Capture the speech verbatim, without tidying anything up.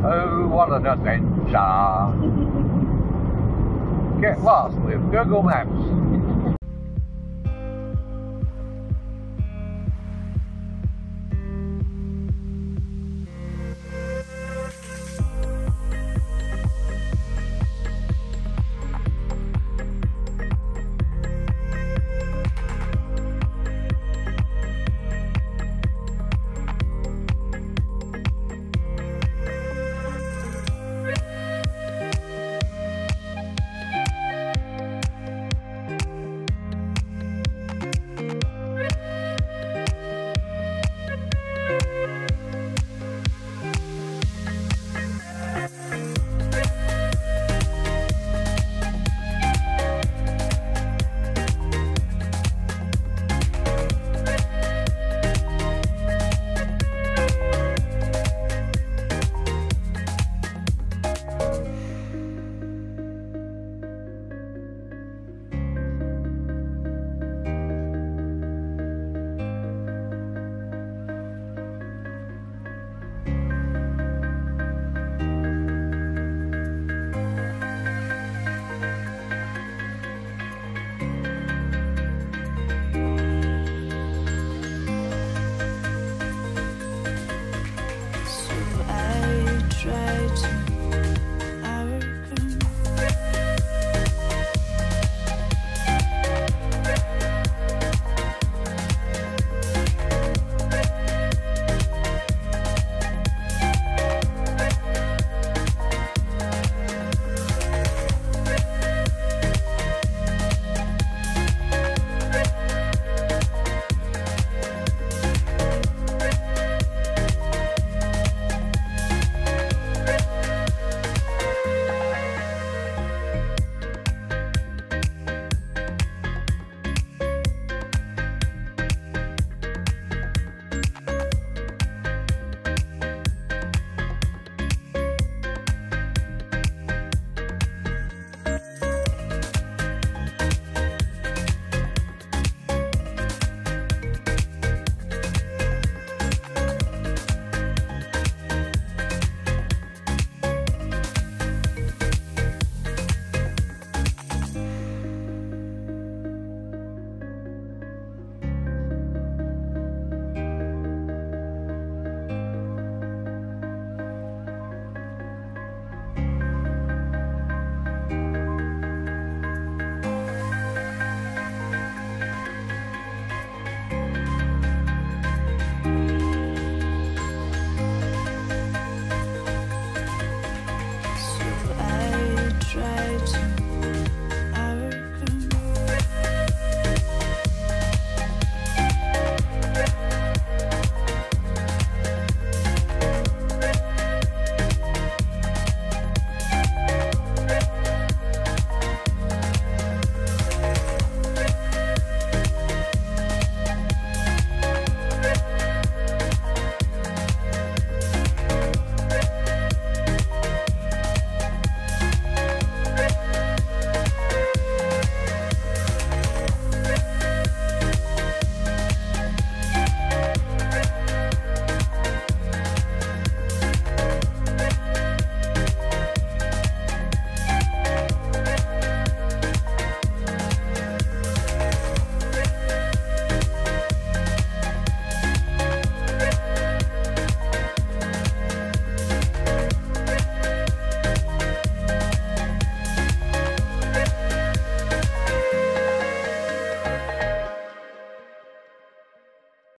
Oh, what an adventure! Get lost with Google Maps. Try to